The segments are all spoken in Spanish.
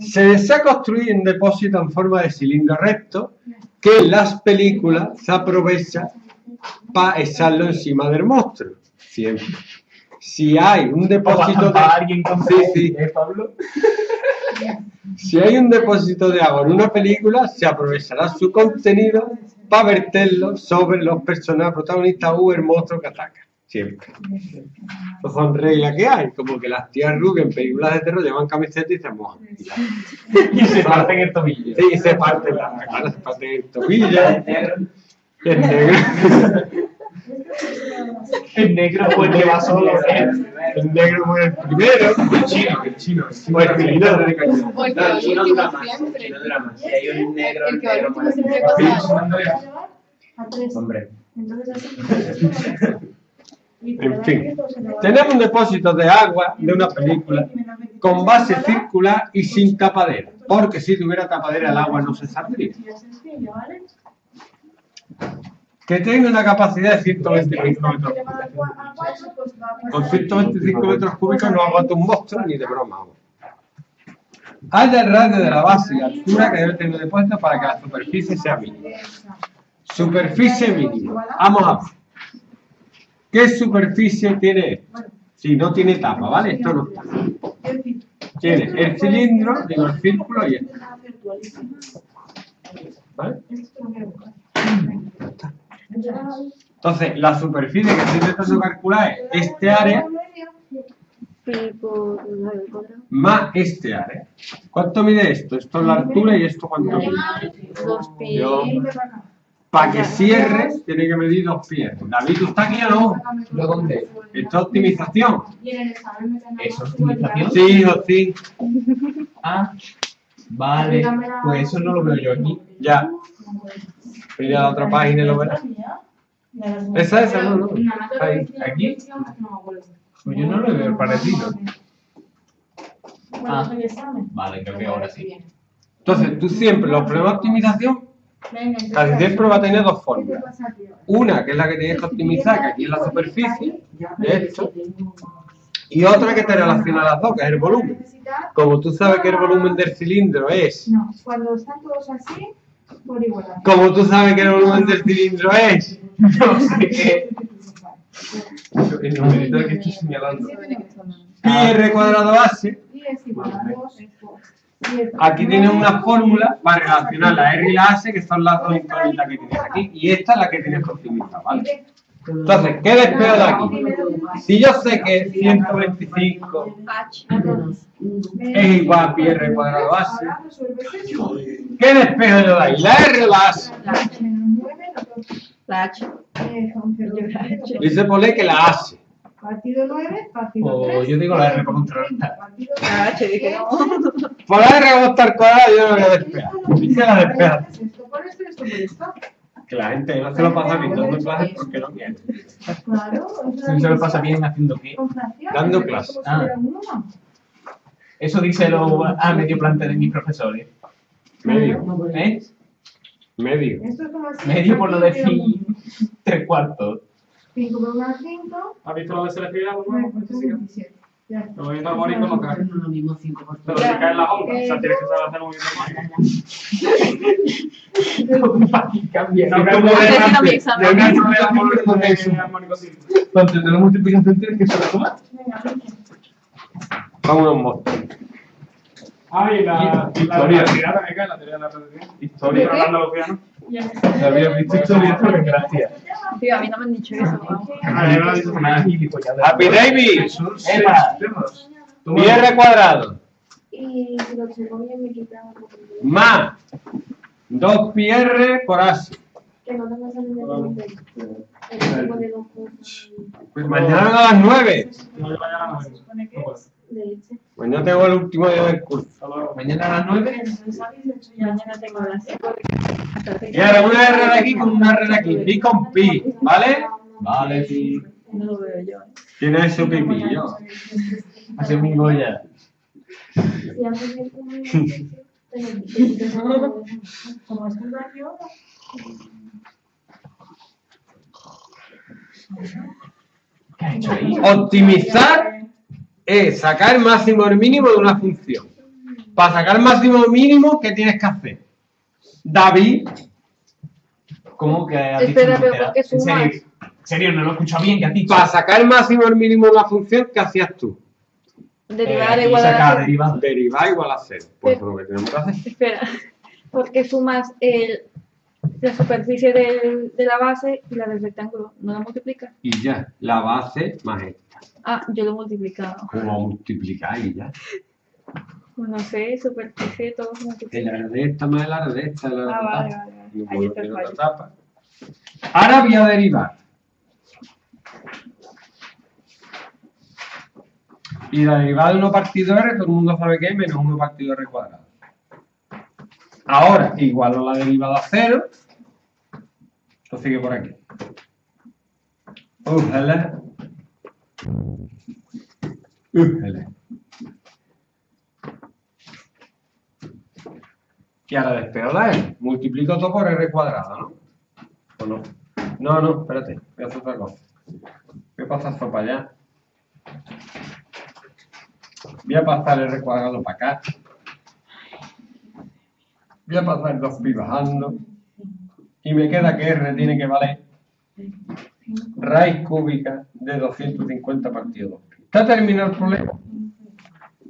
Se desea construir un depósito en forma de cilindro recto que en las películas se aprovecha para echarlo encima del monstruo. Siempre. Si hay un depósito de... ¿Alguien Pablo? Si hay un depósito de agua en una película, se aprovechará su contenido para verterlo sobre los personajes protagonistas o el monstruo que ataca. Siempre. Pues son reglas que hay, como que las tías Rug en películas de terror llevan camiseta y se mojan. Y se parten el tobillo. Sí, se parten el tobillo. El negro. El negro fue el que va solo. El negro fue el primero. El chino. Bueno, el chino de cañón. El chino drama. Si hay un negro, el negro muere. Hombre. En fin, tenemos un depósito de agua de una película con base circular y sin tapadera, porque si tuviera tapadera el agua no se saldría. Que tenga una capacidad de 125 metros cúbicos. Con 125 metros cúbicos no aguanta un monstruo ni de broma. Hay el radio de la base y altura que debe tener un depósito para que la superficie sea mínima. Superficie mínima. Vamos a ver. ¿Qué superficie tiene esto? Si no tiene tapa, ¿vale? Esto no está. Tiene el cilindro, el círculo y esto. ¿Vale? Entonces, la superficie que se intenta calcular es este área más este área. ¿Cuánto mide esto? Esto es la altura y esto cuánto mide. Para que cierre, tiene que medir 2 pies. David, ¿tú estás aquí o no? ¿No dónde? Esto es optimización. ¿Eso es optimización? Sí, o sí. Ah, vale. Pues eso no lo veo yo aquí. Ya. Voy a la otra página y lo verás. ¿Esa es esa? No, no. Ahí. ¿Aquí? Pues yo no lo veo parecido. Ah, vale, creo que ahora sí. Entonces, tú siempre los problemas de optimización. Casi siempre va a tener 2 formas. Una que es la que tienes que optimizar, que aquí es la superficie, de esto, y otra que te relaciona a las dos, que es el volumen. Como tú sabes que el volumen del cilindro es... Cuando están todos así, por igual. Como tú sabes que el volumen del cilindro es... No sé qué. El numerador que estoy señalando. Pi r cuadrado base. Aquí tiene una fórmula para relacionar la R y la S, que son las 2 incógnitas que tienes aquí, y esta es la que tienes que optimizar, ¿vale? Entonces, ¿qué despego de aquí? Si yo sé que 125 es igual a pi R cuadrado base, ¿qué despego yo de ahí? ¿La R o la S? La H. Dice Polé que la hace. Partido 9, partido 3. O yo digo la R por contrarrestar. La H, dije no. Por la R vamos a estar cuadrada, yo no voy a despejar. ¿Viste la despeja? Que la gente no se lo pasa bien dando clases porque no quiere. Claro. Si se lo pasa bien haciendo qué. Dando clases. Ah. Eso díselo a medio planta de mis profesores. Medio. ¿Eh? Medio. Medio por lo de phi 3/4. 5 por 1 es 5. ¿Has visto lo de selectividad? Lo voy a morir con lo que es lo mismo 5 por 3. Pero se cae en la onda, o sea, tienes que saber hacer un movimiento más. Cambia. No, pero no es entonces, de la multiplicación tienes que saber tomar. Vámonos, monstruo. Ah, y la historia. La teoría de la tradición. Historia de andaluciano. ¿Lo habías visto historia? Gracias. Tío, a mí no me han dicho eso. No me han dicho nada. Happy David. R cuadrado. Y lo que comía me quitaba. Más 2πr por AC. Que no tengo el mañana a las 9. Mañana tengo el último día del curso. Mañana a las 9. Mañana tengo las 5. Y ahora una R de aquí con una R de aquí. Pi con pi, ¿vale? Vale, pi. No lo veo yo. Tiene ese pi yo. Hace mi Goya. ¿Qué ha hecho ahí? Optimizar es sacar el máximo o el mínimo de una función. Para sacar el máximo o el mínimo, ¿qué tienes que hacer? David, ¿cómo que has dicho? Espera, pero ¿qué sumas? ¿En serio? No lo he escuchado bien, ¿qué has dicho? Para sacar el máximo o el mínimo de una función, ¿qué hacías tú? Derivar igual a cero. Derivar igual a cero. Pues eso es lo que tenemos que hacer. Espera, porque sumas la superficie de la base y la del rectángulo, ¿no la multiplicas? Y ya, la base más esta. Ah, yo lo he multiplicado. ¿Cómo multiplicar y ya? No sé, superficie, todo se multiplica. El área de esta más el área de esta, el área de esta. Ah, vale, vale. Ahí está el fallo. Ahora voy a derivar. Y la derivada de 1 partido r, todo el mundo sabe que es menos 1 partido r cuadrado. Ahora igualo la derivada a 0. Esto sigue por aquí. Újala. Újala. Y ahora despego la r. Multiplico todo por r cuadrado, ¿no? ¿O no? No, no, espérate. Voy a hacer otra cosa. Voy a pasar esto para allá. Voy a pasar el r cuadrado para acá. Voy a pasar el 2pi bajando. Y me queda que r tiene que valer raíz cúbica de 250 partido 2pi. ¿Está terminado el problema?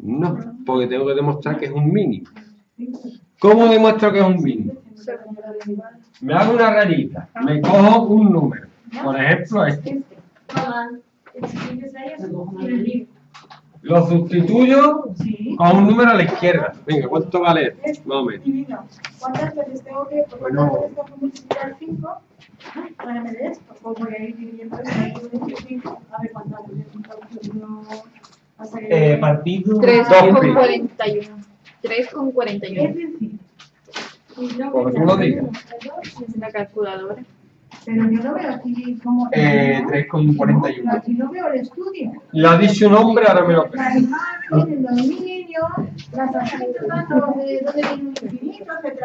No, porque tengo que demostrar que es un mínimo. ¿Cómo demuestro que es un mínimo? Me hago una rayita. Me cojo un número. Por ejemplo, este. Lo sustituyo a un número a la izquierda. Venga, ¿cuánto vale? Más o menos. ¿Cuántas veces tengo que multiplicar 5 para medir esto? O voy a ir dividiendo esto por 25. A ver cuánto vale. Partido 3,41. 3,41. Como tú lo digas. Es una calculadora. Pero yo no veo aquí como... 3,41. Aquí no veo el estudio. Lo ha dicho un hombre, ahora me lo creo. Las imágenes, los niños, las agendas, donde viene un infinito, etc.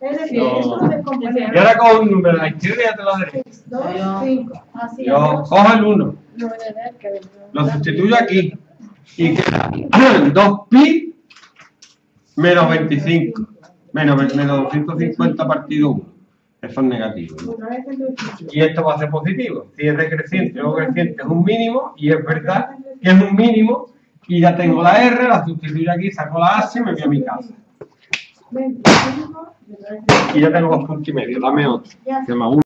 Es decir, eso no se compone. Y ahora cojo un número a la izquierda y ya te lo dejo. 2, 5. Así es. Yo cojo el 1. Lo sustituyo aquí. Y queda 2pi menos 25. Menos 250 partido 1. Eso es negativo, ¿no? Y esto va a ser positivo. Si es decreciente o creciente es un mínimo, y es verdad que es un mínimo, y ya tengo la R, la sustituyo aquí, saco la A y me voy a mi casa. Y ya tengo 2,5. Dame otro. Se me